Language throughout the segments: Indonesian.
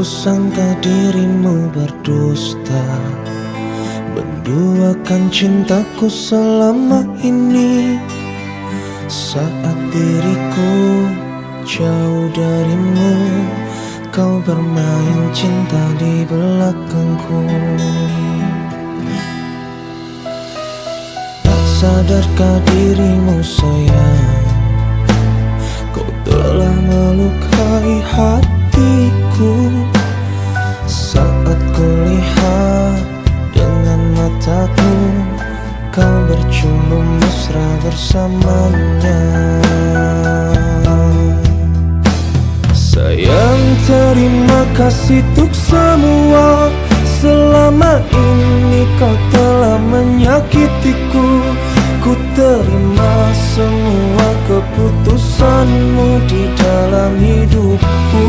kusangka dirimu berdusta, menduakan cintaku selama ini. Saat diriku jauh darimu, kau bermain cinta di belakangku. Tak sadarkah dirimu sayang, kau telah melukai hatiku. Saat kulihat dengan mataku, kau bercumbu mesra bersamanya. Sayang, terima kasih untuk semua. Selama ini kau telah menyakitiku. Ku terima semua keputusanmu di dalam hidupku.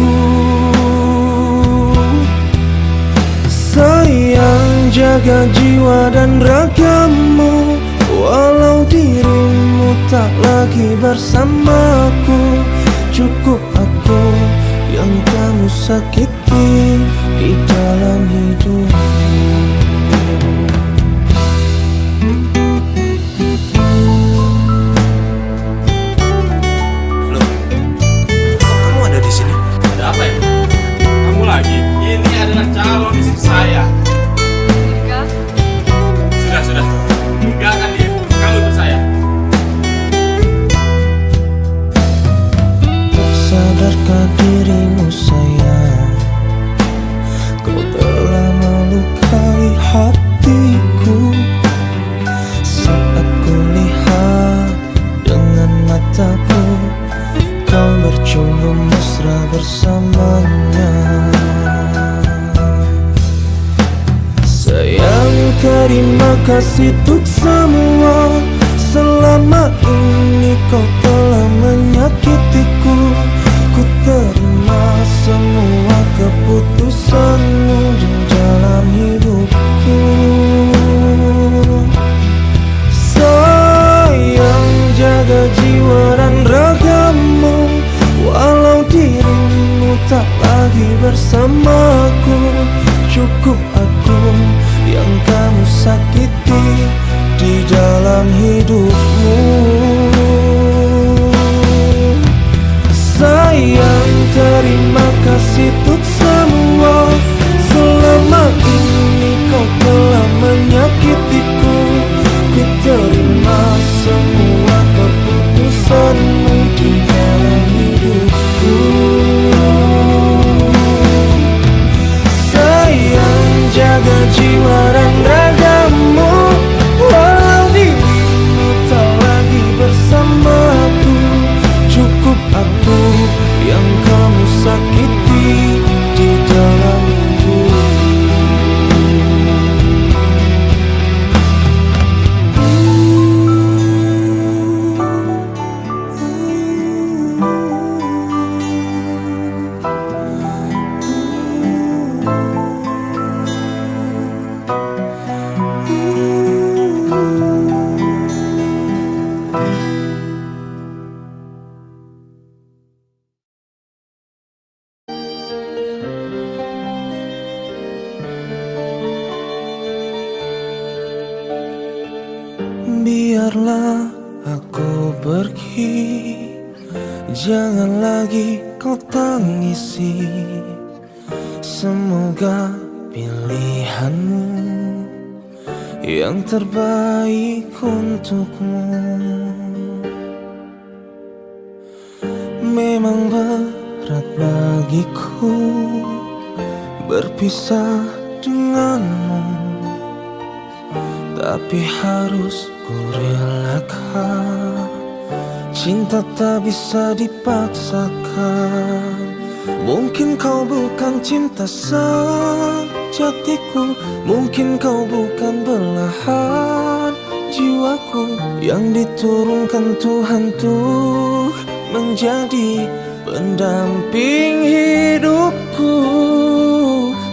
Sayang, jaga jiwa dan ragamu, walau dirimu tak lagi bersamaku. Cukup aku yang kamu sakiti di dalam hidupmu. Terima kasih untuk semua. Selama ini kau telah menyakitiku. Ku terima semua keputusanmu di dalam hidupku. Sayang, jaga jiwa dan ragamu, walau dirimu tak lagi bersamaku. Cukup aku yang kamu sakiti di dalam hidupmu. Sayang, terima kasih untuk semua. Selama ini kau telah menyakitiku. Ku terima semua keputusanmu di dalam hidupku. Sayang, jaga jiwa dan ragamu, walau dirimu tak lagi bersamaku. Cukup aku yang kamu sakiti di dalam terbaik untukmu. Memang berat bagiku berpisah denganmu, tapi harus ku relakan. Cinta tak bisa dipaksakan. Mungkin kau bukan cinta sejatiku, mungkin kau bukan belahan jiwaku yang diturunkan Tuhan tuh menjadi pendamping hidupku.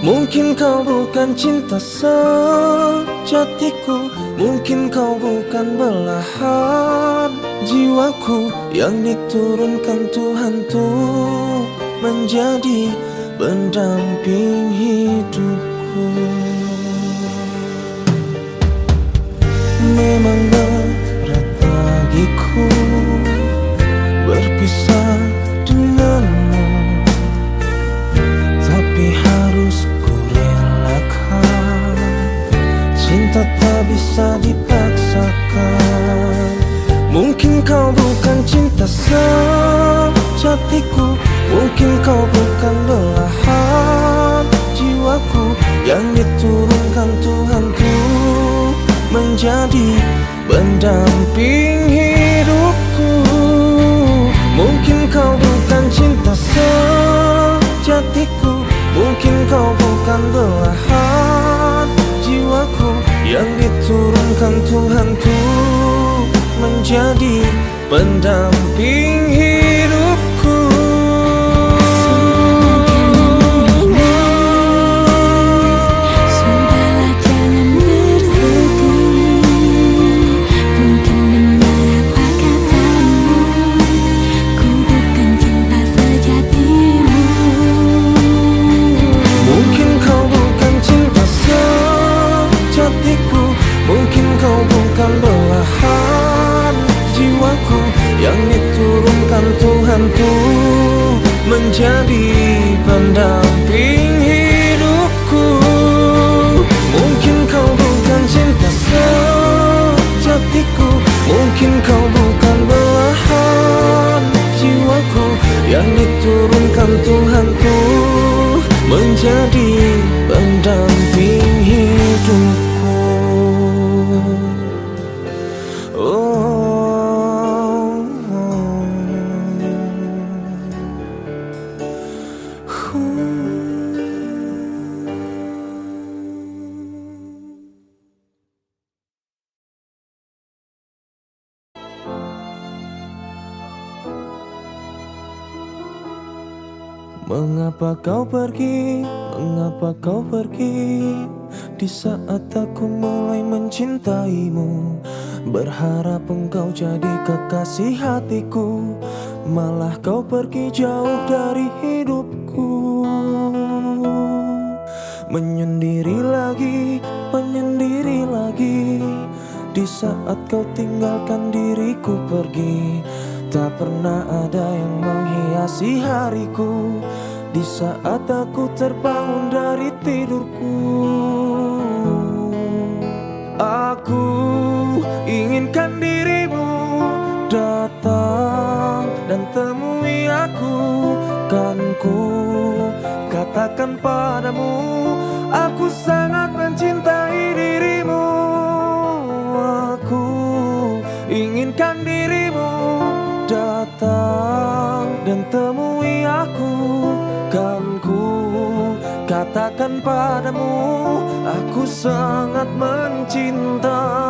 Mungkin kau bukan cinta sejatiku, mungkin kau bukan belahan jiwaku yang diturunkan Tuhan tuh menjadi pendamping hidupku. Memang berat bagiku berpisah denganmu, tapi harus ku relakan. Cinta tak bisa dipaksakan. Mungkin kau bukan cinta sejatiku, mungkin kau bukan belahan jiwaku yang diturunkan Tuhanku menjadi pendamping hidupku. Mungkin kau bukan cinta sejatiku, mungkin kau bukan belahan jiwaku yang diturunkan Tuhanku menjadi pendamping hidupku. Sudahlah jangan bersedih, mungkin benar apa katamu, ku bukan cinta sejatimu. Mungkin kau bukan cinta sejatiku, mungkin kau bukan belahan jiwaku yang diturunkan Tuhanku menjadi pendamping hidupku. Mungkin kau bukan cinta sejatiku, mungkin kau bukan belahan jiwaku yang diturunkan Tuhanku menjadi pendamping hidupku. Mengapa kau pergi? Mengapa kau pergi? Di saat aku mulai mencintaimu, berharap engkau jadi kekasih hatiku, malah kau pergi jauh dari hidupku. Menyendiri lagi di saat kau tinggalkan diriku pergi. Tak pernah ada yang menghiasi hariku di saat aku terbangun dari tidurku. Aku inginkan dirimu datang dan temui aku, kan ku katakan padamu aku sangat mencintai dirimu. Aku inginkan dirimu datang dan temui aku, kan ku katakan padamu aku sangat mencinta.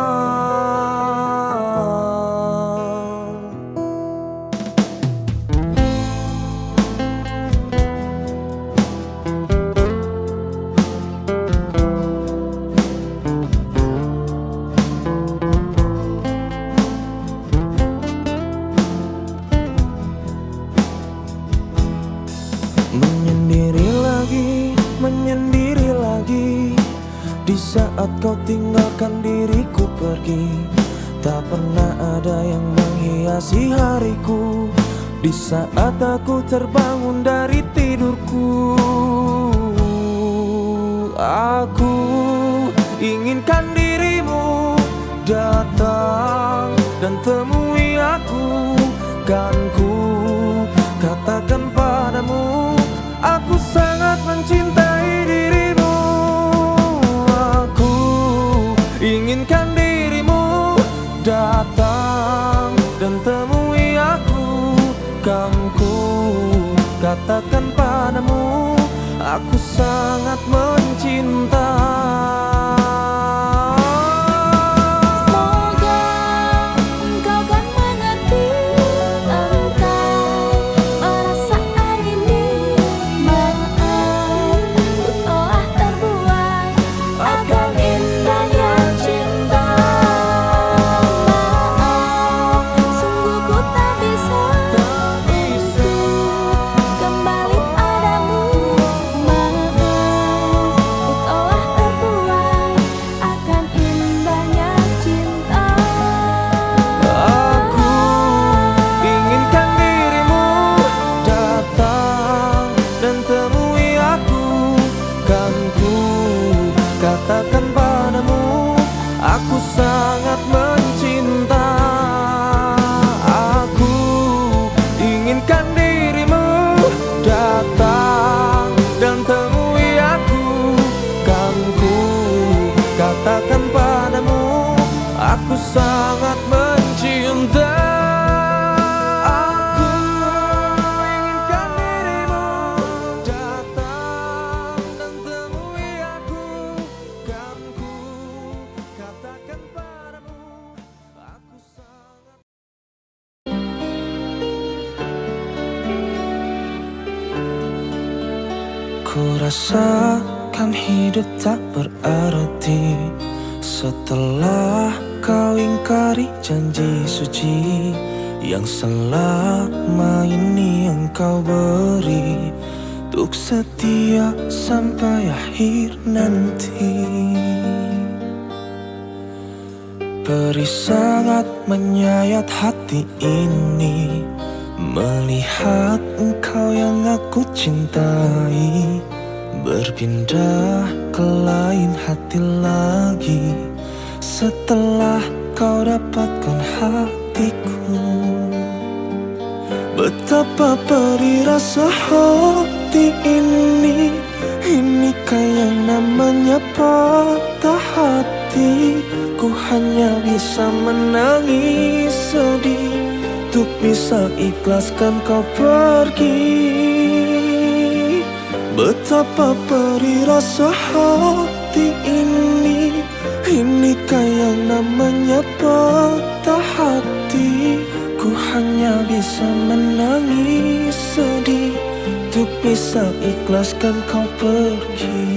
Saat kau tinggalkan diriku pergi, tak pernah ada yang menghiasi hariku di saat aku terbangun dari tidurku. Aku inginkan dirimu datang dan temui aku, kan ku katakan padamu aku sangat mencintai dirimu. Inginkan dirimu datang dan temui aku, kan ku katakan padamu aku sangat mencinta. sangat mencintai. Rasakan hidup tak berarti setelah kau ingkari janji suci yang selama ini engkau beri untuk setia sampai akhir nanti. Perih sangat menyayat hati ini melihat engkau yang aku cintai berpindah ke lain hati lagi setelah kau dapatkan hatiku. Betapa perih rasa hati ini. Inikah yang namanya patah hati. Ku hanya bisa menangis sedih untuk bisa ikhlaskan kau pergi. Betapa perih rasa hati ini. Inikah yang namanya patah hati. Ku hanya bisa menangis sedih untuk bisa ikhlaskan kau pergi.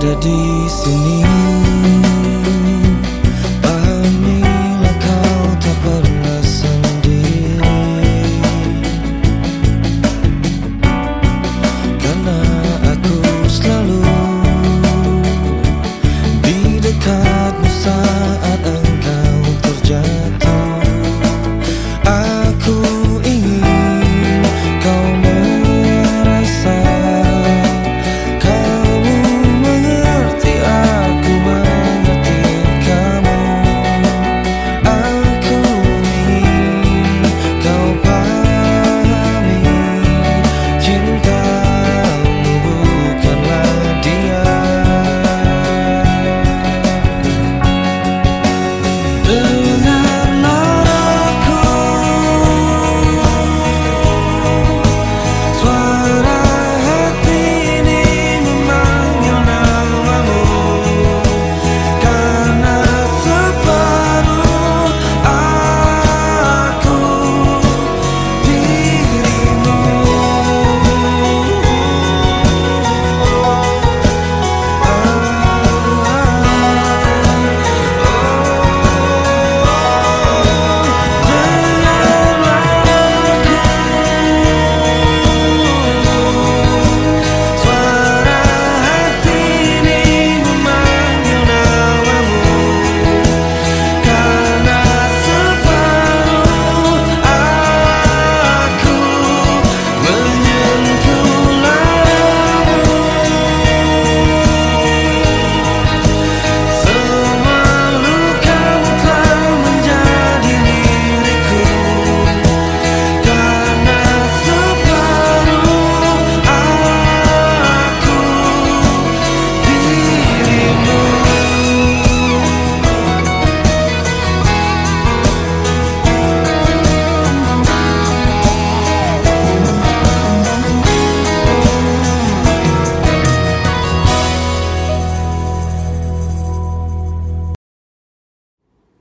ada di sini. Pahamilah kau tak pernah sendiri, karena aku selalu di dekatmu saat engkau terjatuh. Aku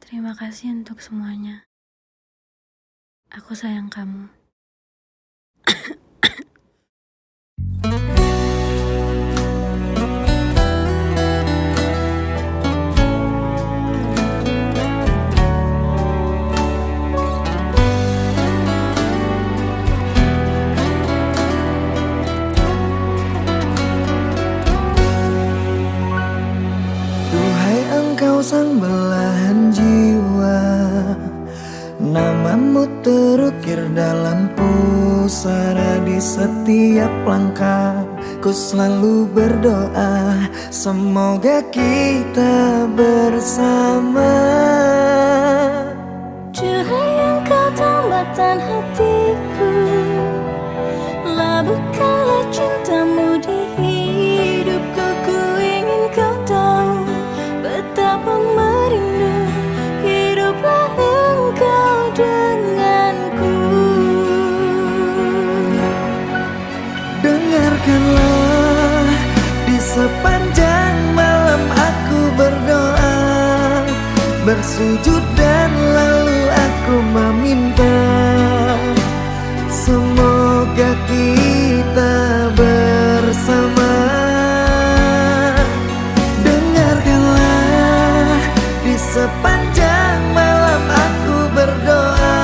terima kasih untuk semuanya. Aku sayang kamu. Duhai engkau sang belahan jiwa, namamu terukir dalam pusara. Di setiap langkah ku selalu berdoa, semoga kita bersama. Duhai engkau tambatan hatiku, labuhkanlah cintamu di hidupku. Ku ingin kau tahu betapa merindu, hiduplah engkau denganku. Dengarkanlah, di sepanjang malam aku berdoa, bersujud dan lalu aku meminta, semoga kita bersama. Sepanjang malam aku berdoa,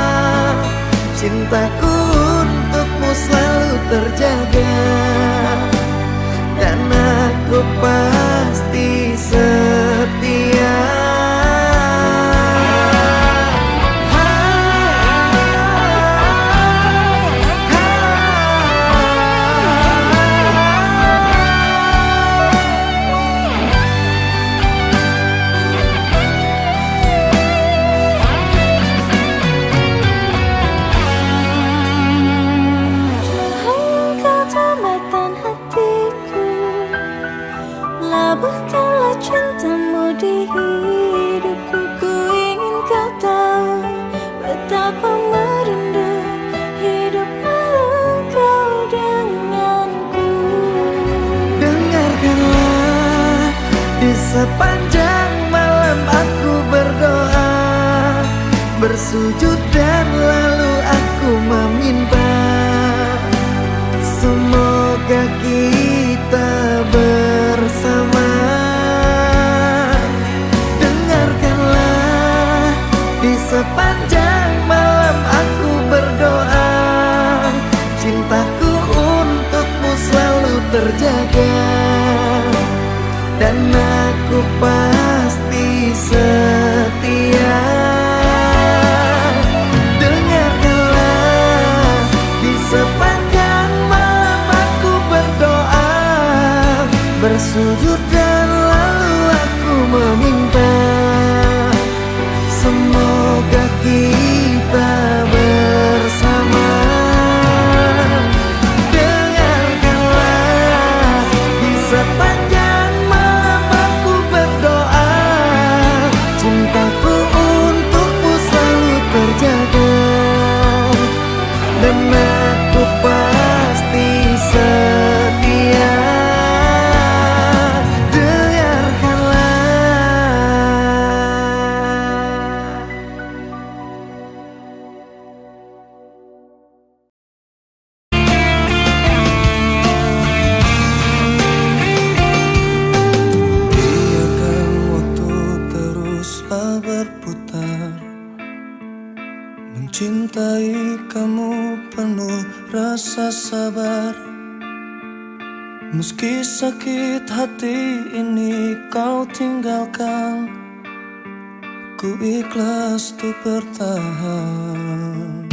cintaku untukmu selalu terjaga, dan aku pasti setia. Sepanjang malam aku berdoa, bersujud dan lalu aku meminta, semoga kita bersama. Sepanjang malam aku berdoa, cintaku untukmu selalu terjaga, dan aku pasti setia. Dengarkanlah, di sepanjang malam aku berdoa, bersujud dan lalu aku meminta, semoga kita bersama. Dengarkanlah, di sepanjang malam aku berdoa, cintaku untukmu selalu terjaga, dan aku pasti setia. Mencintai kamu penuh rasa sabar, meski sakit hati ini kau tinggalkan, ku ikhlas tuh bertahan.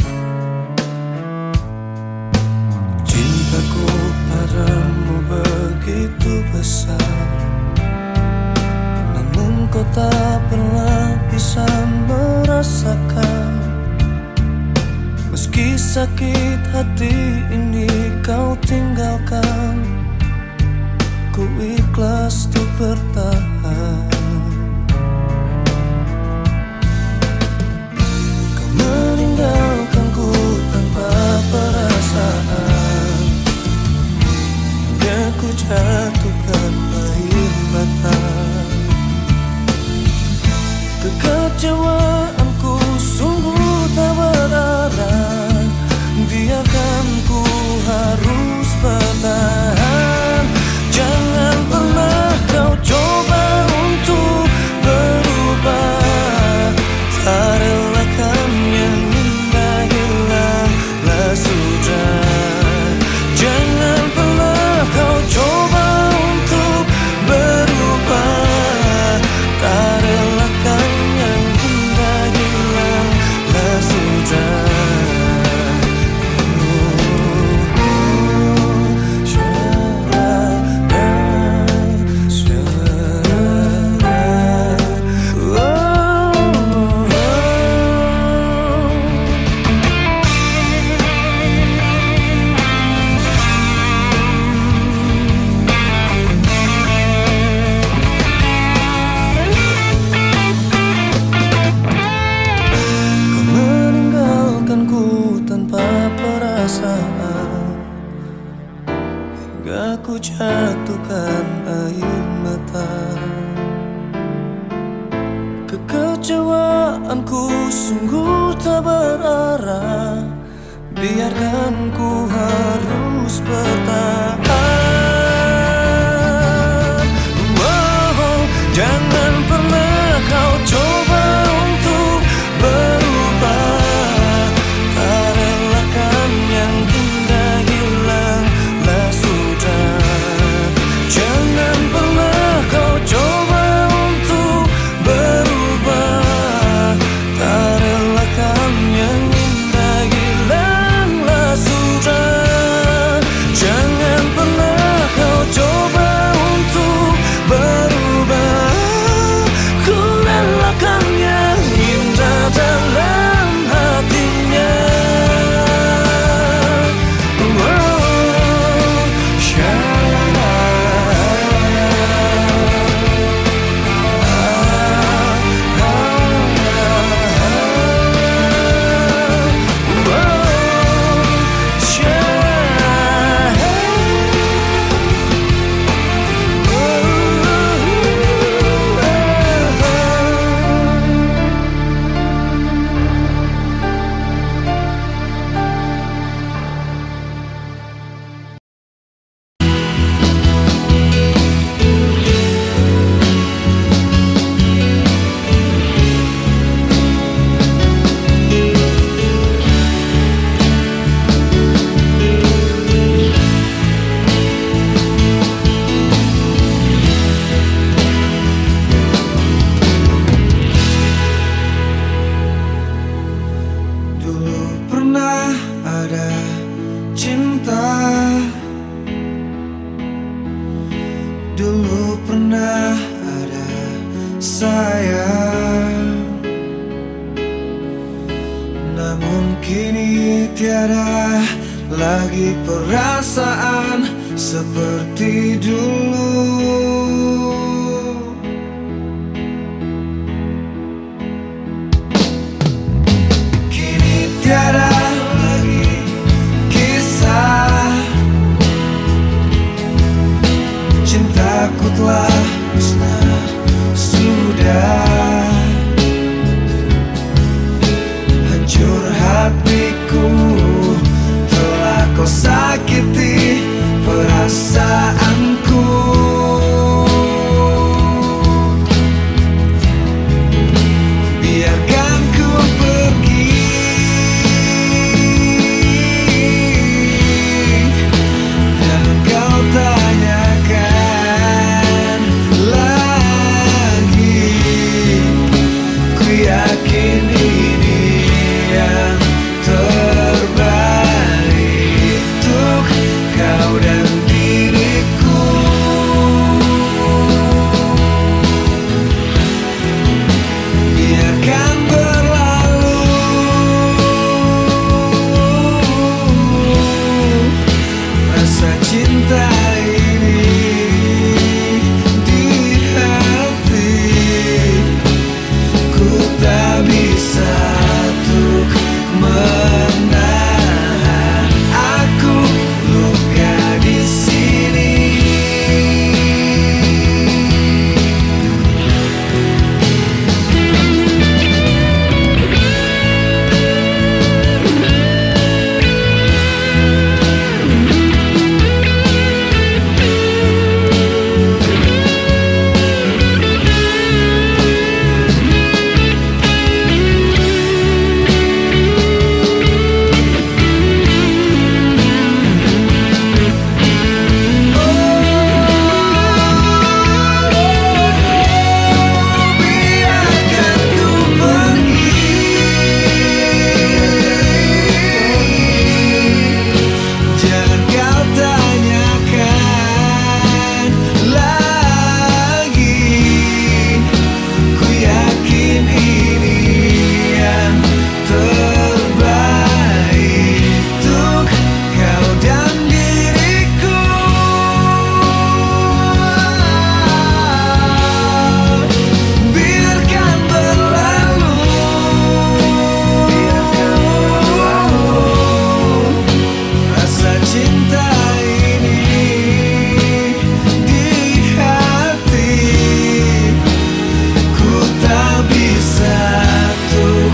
Cintaku padamu begitu besar, namun kau tak pernah bisa merasakan. Meski sakit hati ini kau tinggalkan, ku ikhlas tuh bertahan. Kau meninggalkanku tanpa perasaan, hingga ku jatuhkan air mata. Kekecewaanku sungguh tak berarah, biarkan ku harus bertahan. Jangan pernah kau coba untuk berubah, tak relakan yang indah hilanglah sudah. Jangan pernah kau coba untuk berubah, tak relakan yang indah hilanglah sudah. Ku jatuhkan air mata, kekecewaanku sungguh tak berarah, biarkan ku harus bertahan. Wow, jangan pernah kau coba untuk berubah, tak relakan yang indah hilanglah sudah. Jangan pernah kau coba untuk berubah, tak relakan yang indah hilanglah sudah. Jangan pernah kau coba untuk berubah, sayang, namun kini tiada lagi perasaan seperti dulu. Kini tiada lagi kisah, cintaku telah musnah sudah. Hancur hatiku, telah kau sakiti perasaanku. Biarkan ku pergi, dan kau tanyakan lagi. Ku yakin ini yang terbaik untuk kau dan diriku. Biarkan berlalu, rasa cinta ini di hati. Ku tak bisa untuk menahan, aku luka di sini. Biarkan ku pergi, jangan kau tanyakan lagi. Ku yakin ini yang terbaik untuk kau dan diriku. Biarkan berlalu, rasa cinta ini di hati. Ku tak bisa untuk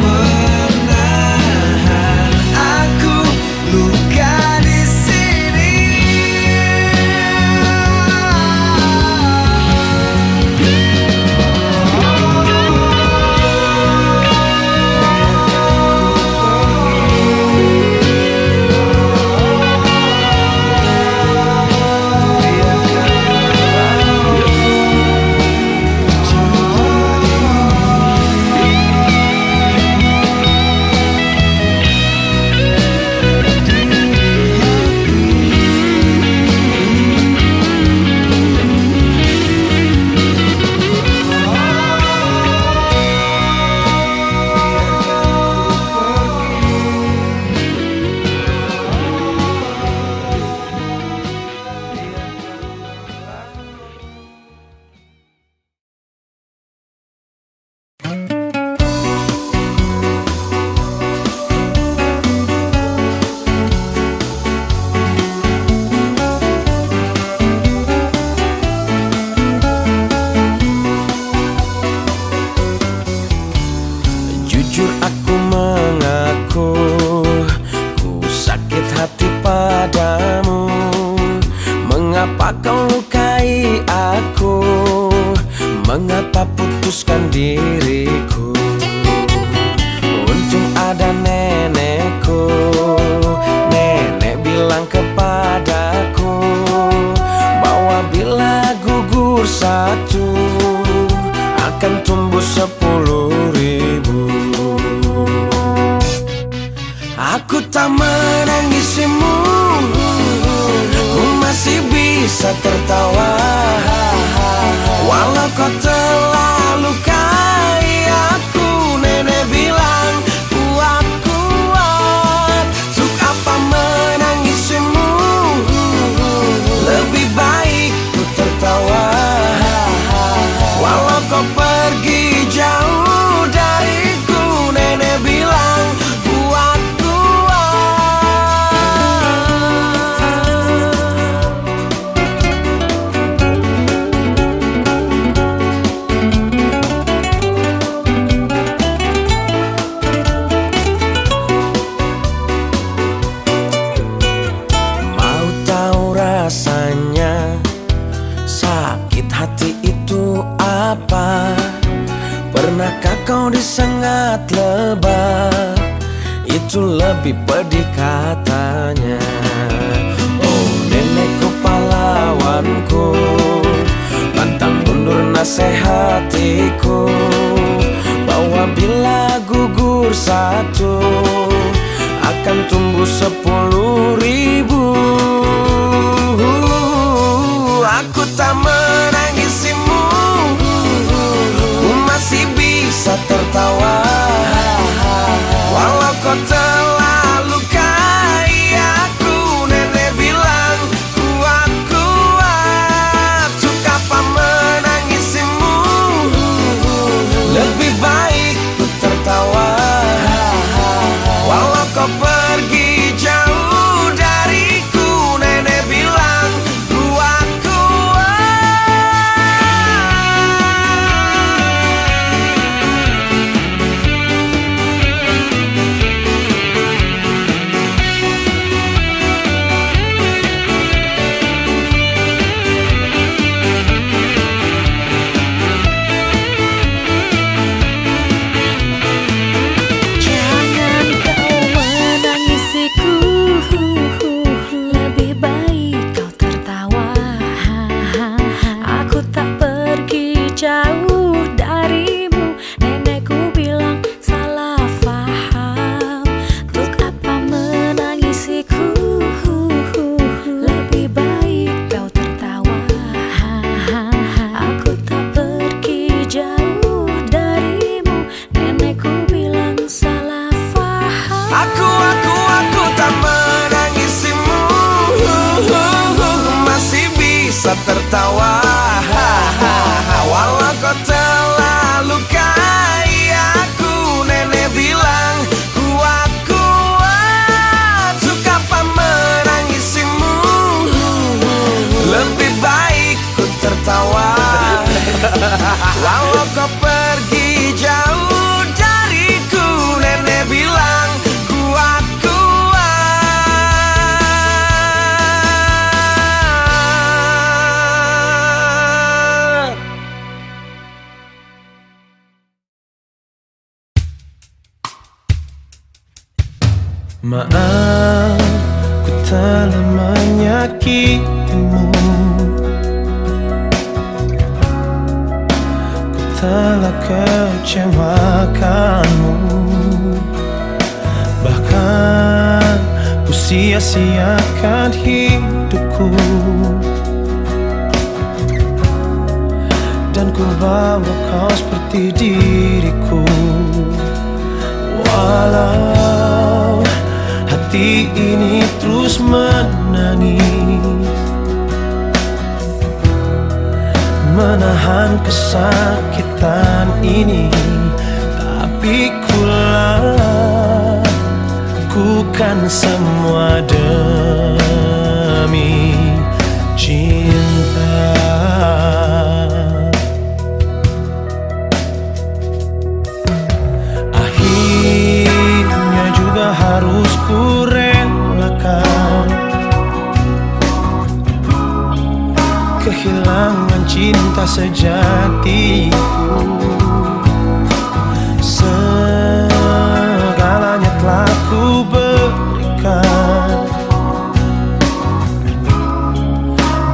menahan, aku luka di sini. Jujur aku mengaku, ku sakit hati padamu. Mengapa kau lukai aku? Mengapa putuskan diriku? Untung ada nenekku, nenek bilang kepadaku bahwa bila gugur satu akan tumbuh 10.000. Aku tak menangisimu, ku masih bisa tertawa walau kau telah apa? Pernahkah kau disengat lebah? Itu lebih pedih katanya. Oh nenekku pahlawanku, pantang mundur nasehatiku, bahwa bila gugur satu akan tumbuh 10.000. Aku tak menangisimu, ku masih bisa tertawa, walau kau telah lukai aku. Nenek bilang kuat-kuat, suka apa menangisimu, lebih baik ku tertawa, walau kau pergi tertawa, walau kau telah lukai aku. Nenek bilang kuat-kuat, suka apa menangisimu, lebih baik ku tertawa, walau kau pergi jauh dariku. Nenek bilang maaf, ku telah menyakitimu, ku telah kecewakanmu, bahkan ku sia-siakan hidupku, dan ku bawa kau seperti diriku. Walau hati ini terus menangis, menahan kesakitan ini, tapi ku lakukan semua demi cinta. Akhirnya juga harus ku relakan kehilangan cinta sejatiku. Segalanya telah ku berikan,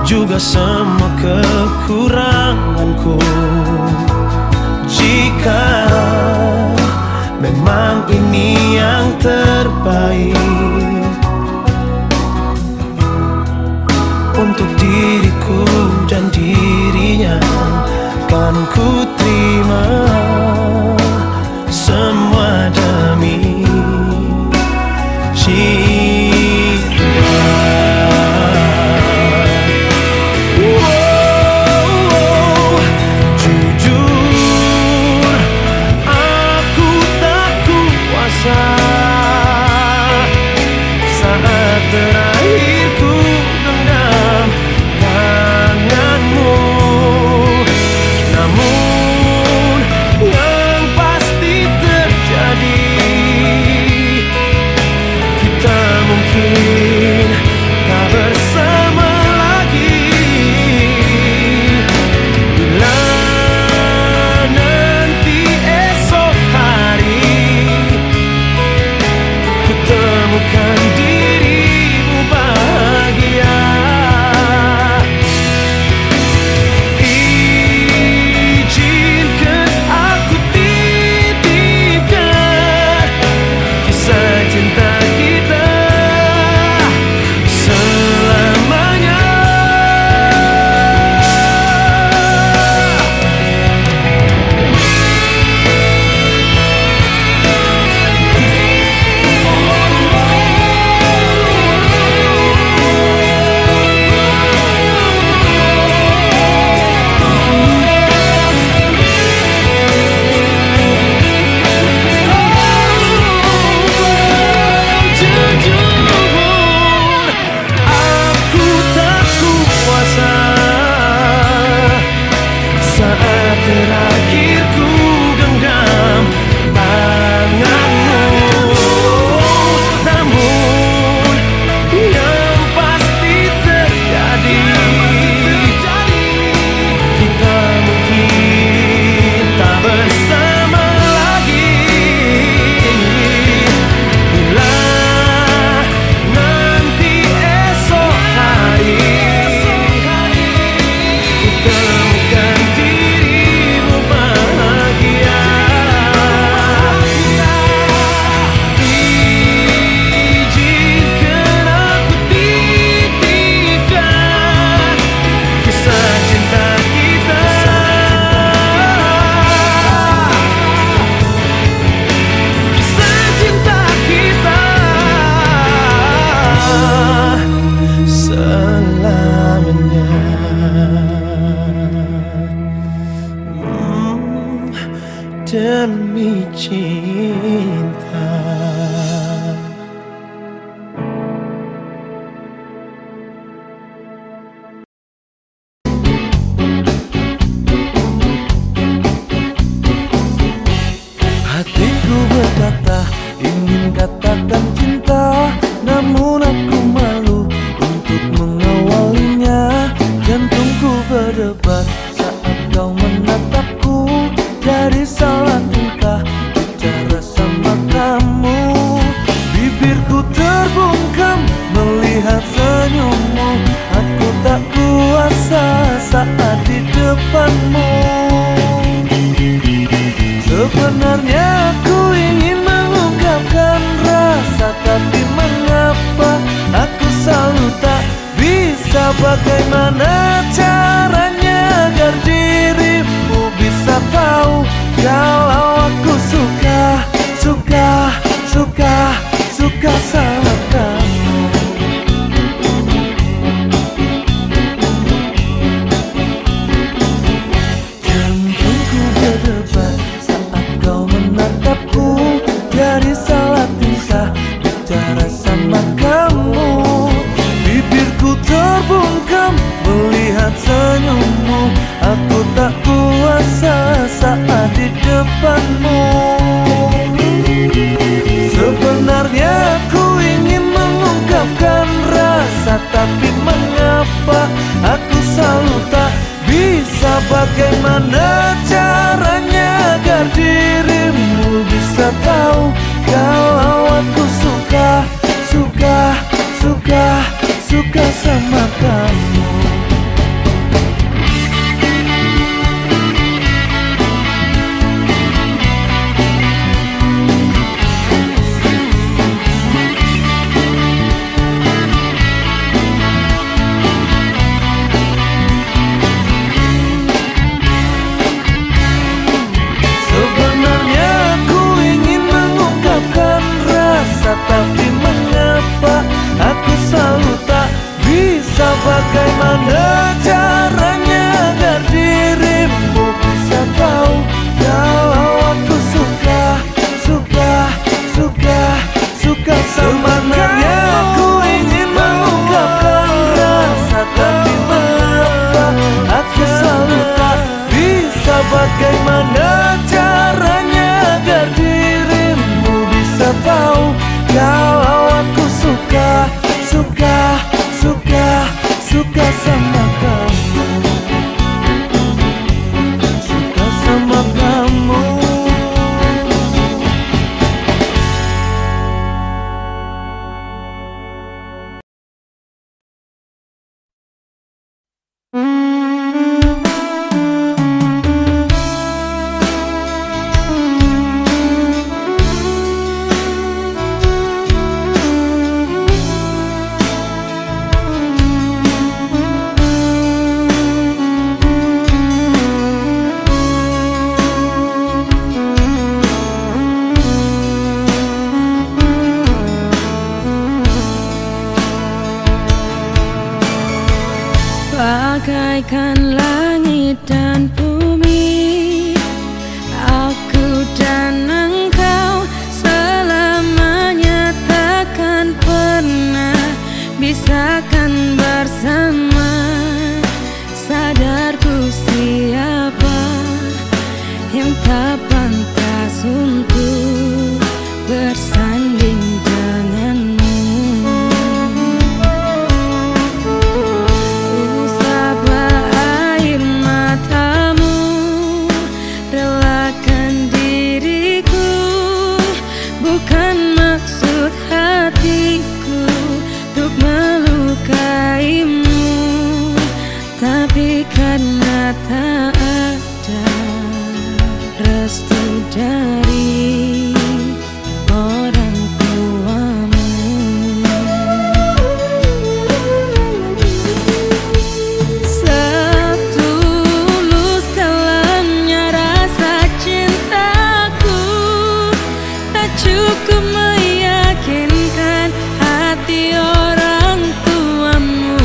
juga semua kekuranganku. Jika memang ini yang terbaik untuk diriku dan dirinya, kan ku terima semua demi cinta. Saat terakhir ku genggam tanganmu, namun yang pasti terjadi, kita Demi cinta hatiku berkata, ingin katakan cinta, namun aku malu untuk mengawalinya. Jantungku berdebar saat kau menatapku. Dari salah tingkah bicara sama kamu, bibirku terbungkam melihat senyummu. Aku tak kuasa saat di depanmu. Sebenarnya aku ingin mengungkapkan rasa, tapi mengapa aku selalu tak bisa? Bagaimana caranya agar dirimu bisa tahu kalau aku suka, suka, suka, suka sama kamu? Jantungku berdebar saat kau menatapku. Dari salah tingkah bicara sama kamu, bibirku terbungkam melihat senyummu. Aku tak kuasa saat di depanmu. Sebenarnya aku ingin mengungkapkan rasa, tapi mengapa aku selalu tak bisa? Bagaimana caranya agar dirimu bisa tahu kalau aku suka, suka, suka, suka sama kamu? Tapi mengapa aku selalu tak bisa? Bagaimana caranya agar dirimu bisa tahu kalau aku suka, suka, suka, suka sama kamu? Aku ingin mengungkapkan rasa, tapi mengapa aku selalu tak bisa? Bagaimana caranya agar dirimu bisa tahu kalau aku suka, suka, suka, suka sama kamu? Suka sama kamu. tak pantas untuk bersanding denganmu. Usaplah air matamu, relakan diriku, bukan maksud hatiku untuk melukaimu, tapi karena tak ada restu dari orang tuamu. Setulus dalamnya rasa cintaku, tak cukup meyakinkan hati orang tuamu.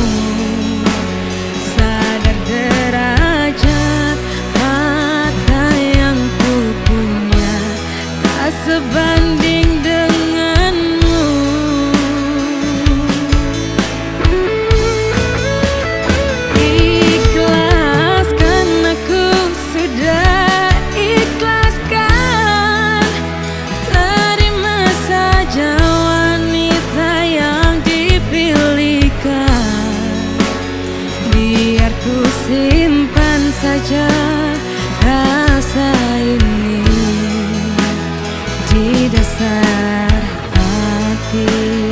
Sadar derajat harta yang ku punya tak sebanding denganmu. Ikhlaskan, aku sudah ikhlaskan. Terima saja wanita yang dipilihkan, biar ku simpan saja rasa ini di dasar hati.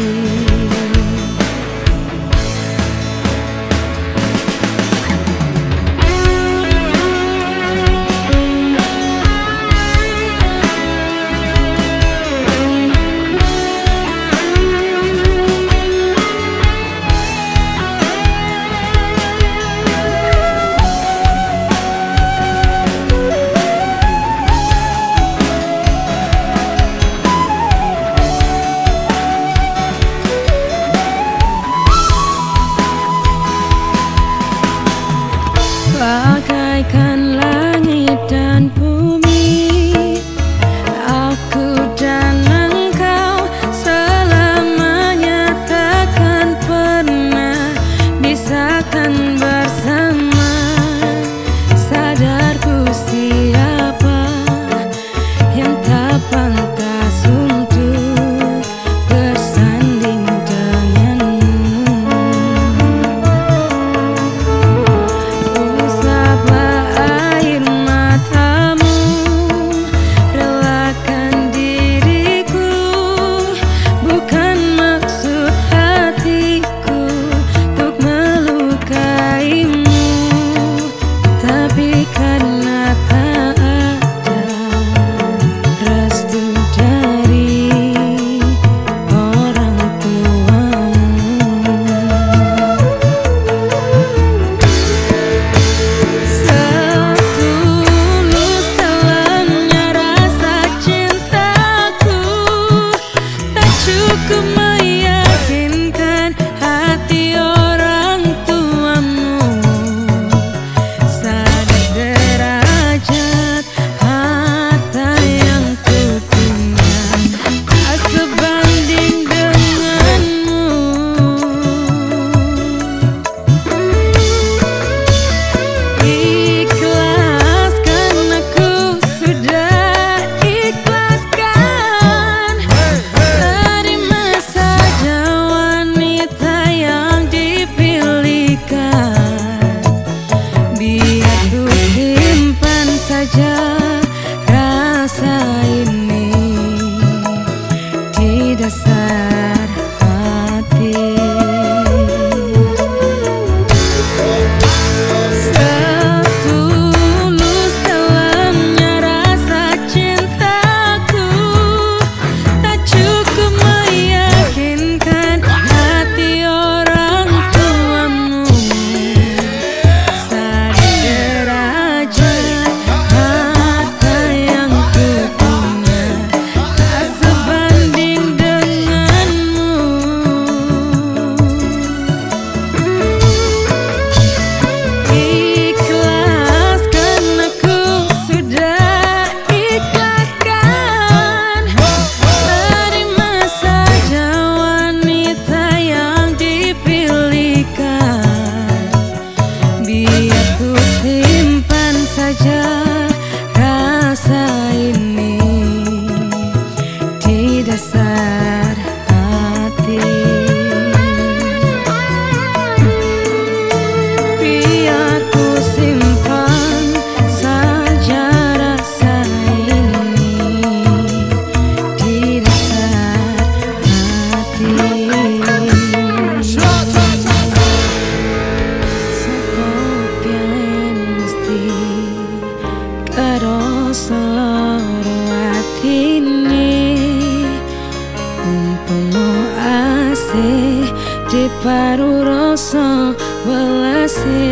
baru rasa welase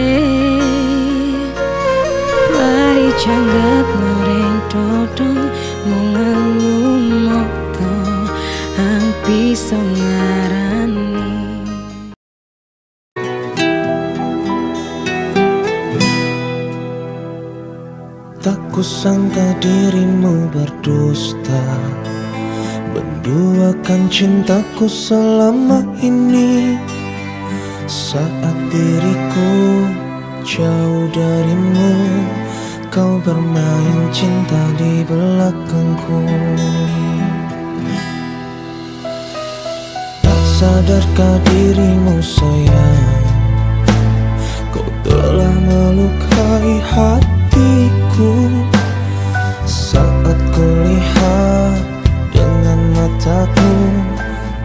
mari janggat noreng dodo mengeluh to ampi songarani. Tak kusangka dirimu berdusta, menduakan cintaku selama ini. Saat diriku jauh darimu, kau bermain cinta di belakangku. Tak sadarkah dirimu sayang, kau telah melukai hatiku. Saat kulihat mataku,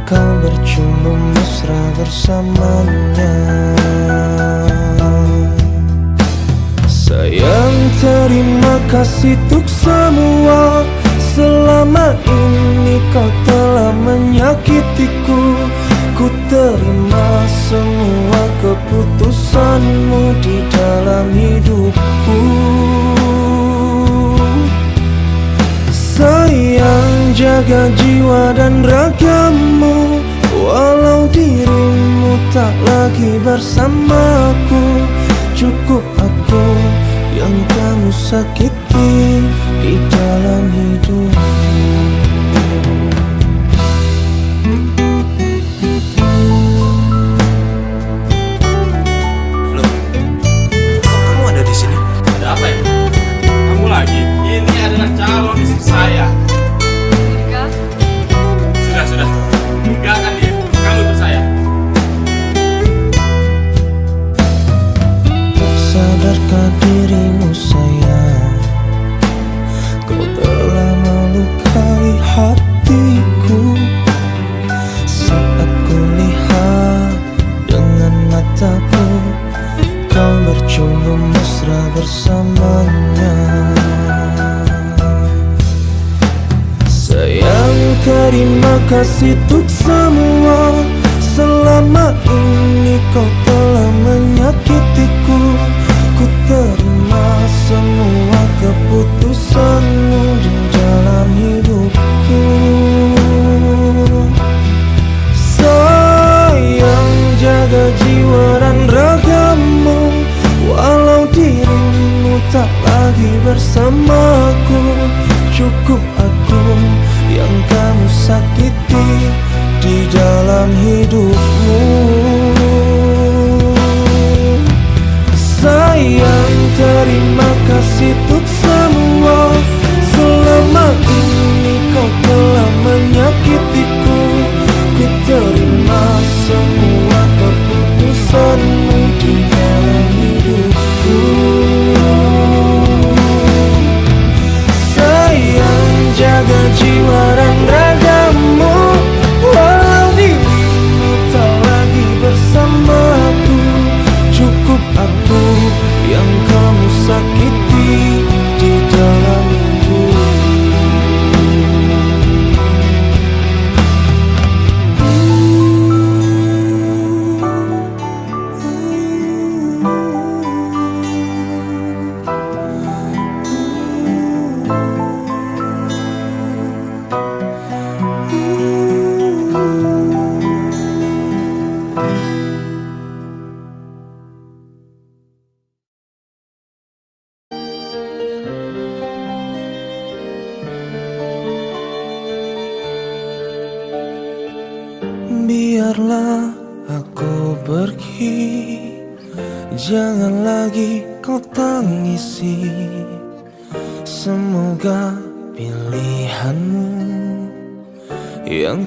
kau bercumbu mesra bersamanya. Sayang, terima kasih untuk semua. Selama ini kau telah menyakitiku. Ku terima semua keputusanmu di dalam hidupku. Sayang, jaga jiwa dan ragamu, walau dirimu tak lagi bersamaku. Cukup aku yang kamu sakiti di dalam hidupmu. Kasih untuk semua, selama ini kau telah menyakitiku. Ku terima semua keputusanmu di dalam hidupku. Sayang, jaga jiwa dan ragamu, walau dirimu tak lagi bersamaku. Cukup aku yang kamu sakiti di dalam hidupmu. Sayang, terima kasih untuk semua. Selama ini kau telah menyakitiku. Ku terima semua keputusanmu di dalam hidupku. Sayang, jaga jiwa dan ragamu, walau dirimu tak lagi bersamaku. Cukup aku yang kamu sakiti di dalam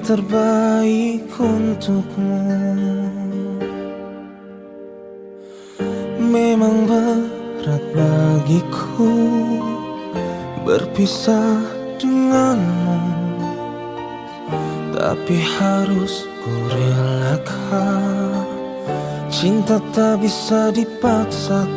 terbaik untukmu. Memang berat bagiku berpisah denganmu, tapi harus ku relakan. Cinta tak bisa dipaksakan.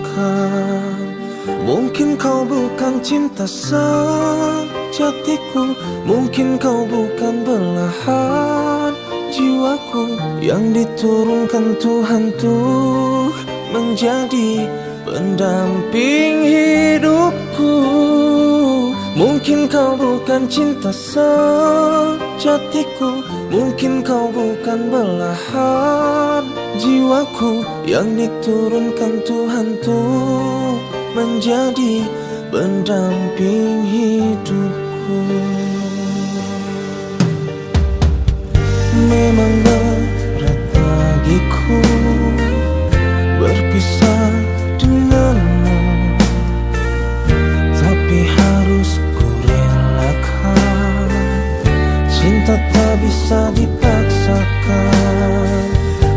Mungkin kau bukan cinta sejatiku, mungkin kau bukan belahan jiwaku yang diturunkan Tuhan tuh menjadi pendamping hidupku. Mungkin kau bukan cinta sejatiku, mungkin kau bukan belahan jiwaku yang diturunkan Tuhan tuh menjadi pendamping hidupku. Memang berat bagiku berpisah denganmu, tapi harus ku relakan. Cinta tak bisa dipaksakan.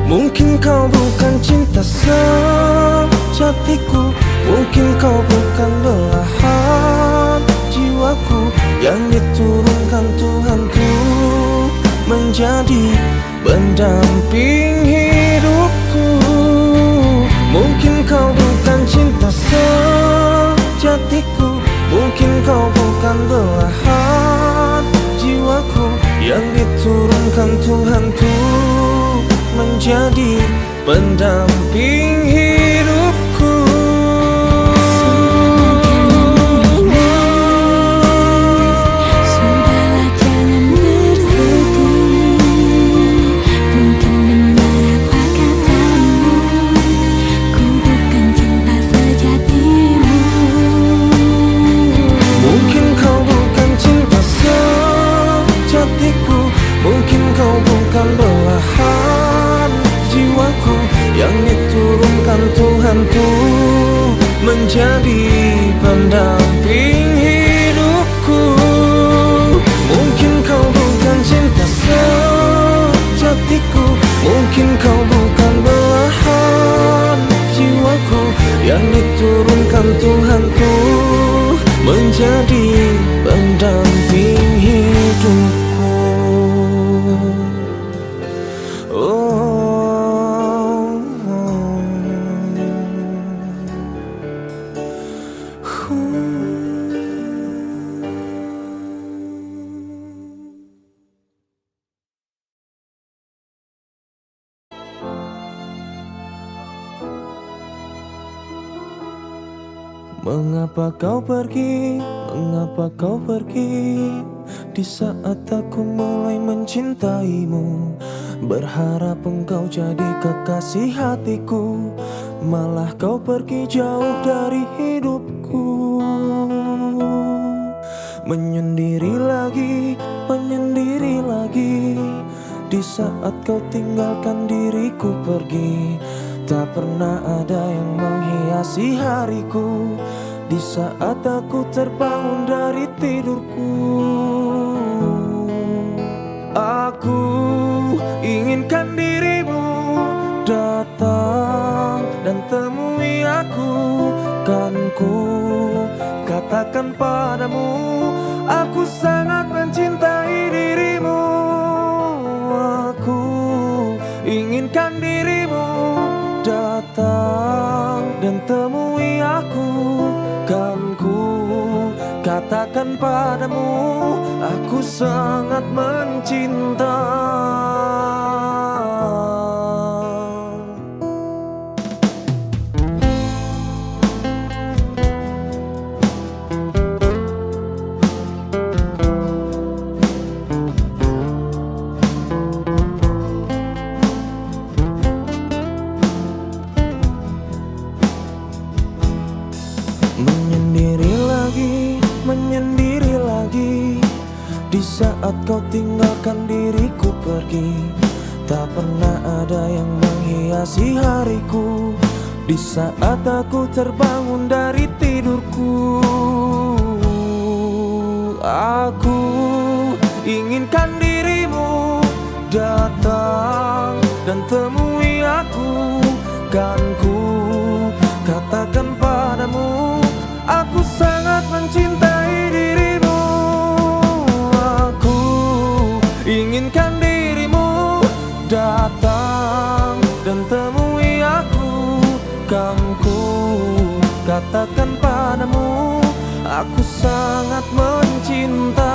Mungkin kau bukan cinta sejatiku, mungkin kau bukan belahan jiwaku yang diturunkan Tuhanku menjadi pendamping hidupku. Mungkin kau bukan cinta sejatiku, mungkin kau bukan belahan jiwaku yang diturunkan Tuhanku menjadi pendamping hidupku. Yang diturunkan Tuhanku menjadi pendamping hidupku. Mungkin kau bukan cinta sejatiku, mungkin kau bukan belahan jiwaku yang diturunkan Tuhanku menjadi pendamping hidupku. Mengapa kau pergi? Mengapa kau pergi? Di saat aku mulai mencintaimu, berharap engkau jadi kekasih hatiku, malah kau pergi jauh dari hidupku. Menyendiri lagi di saat kau tinggalkan diriku pergi. Tak pernah ada yang menghiasi hariku di saat aku terbangun dari tidurku. Aku inginkan dirimu datang dan temui aku, kan ku katakan padamu aku sangat mencintai dirimu. Aku inginkan dirimu datang dan temui aku, kan ku katakan padamu aku sangat mencinta. Saat kau tinggalkan diriku pergi, tak pernah ada yang menghiasi hariku di saat aku terbangun dari tidurku. Aku inginkan dirimu datang dan temui aku, kan ku katakan padamu aku sangat mencintai dirimu. Inginkan dirimu datang dan temui aku, kan ku katakan padamu aku sangat mencinta.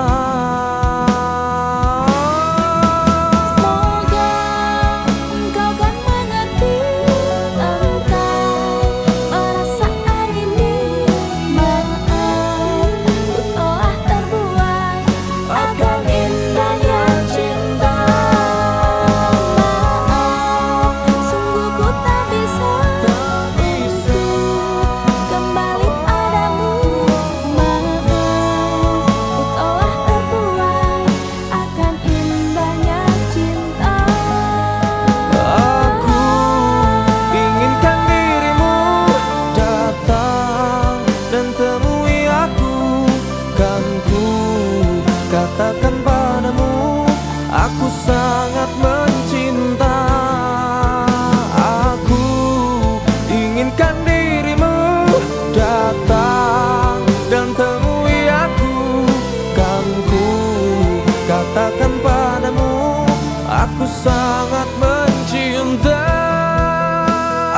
sangat mencintai.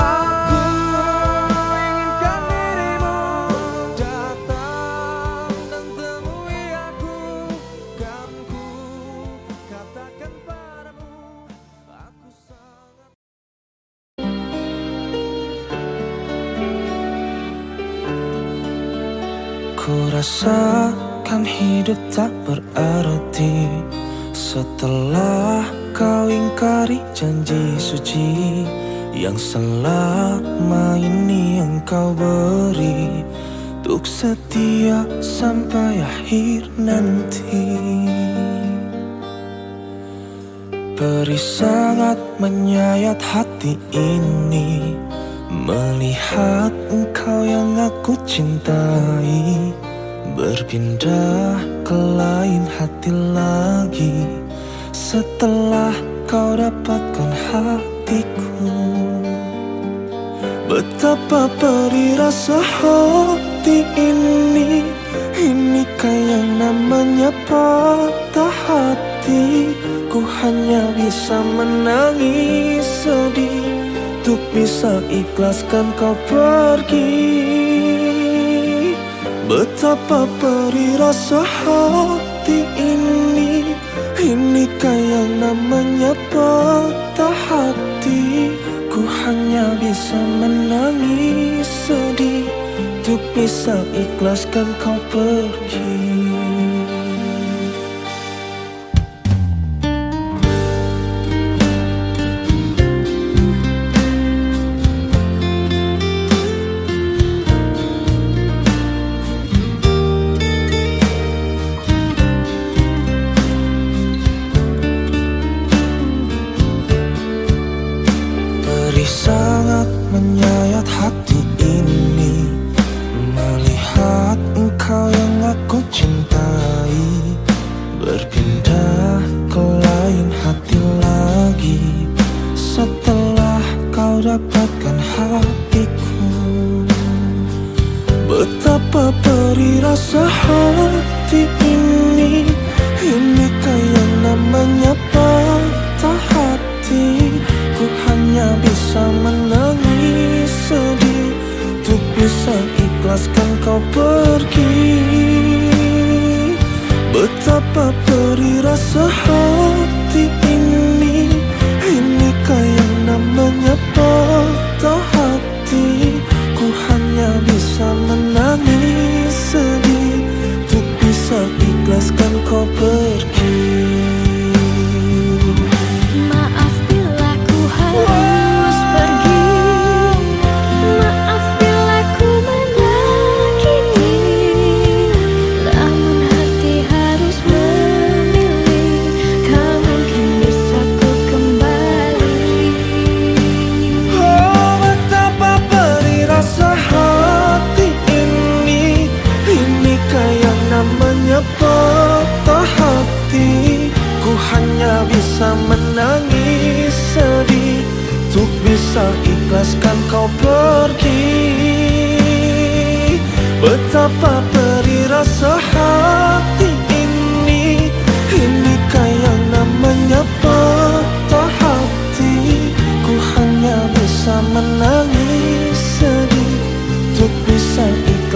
Aku inginkan dirimu datang dan temui aku, kan ku katakan padamu aku sangat. Ku rasakan hidup tak berarti setelah kau ingkari janji suci yang selama ini engkau beri untuk setia sampai akhir nanti. Peri sangat menyayat hati ini melihat engkau yang aku cintai berpindah ke lain hati lagi setelah kau dapatkan hatiku. Betapa perih rasa hati ini, inikah yang namanya patah hati. Ku hanya bisa menangis sedih untuk bisa ikhlaskan kau pergi. Betapa perih rasa hati ini, inikah yang namanya patah hati. Ku hanya bisa menangis sedih untuk bisa ikhlaskan kau pergi.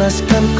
Let's come.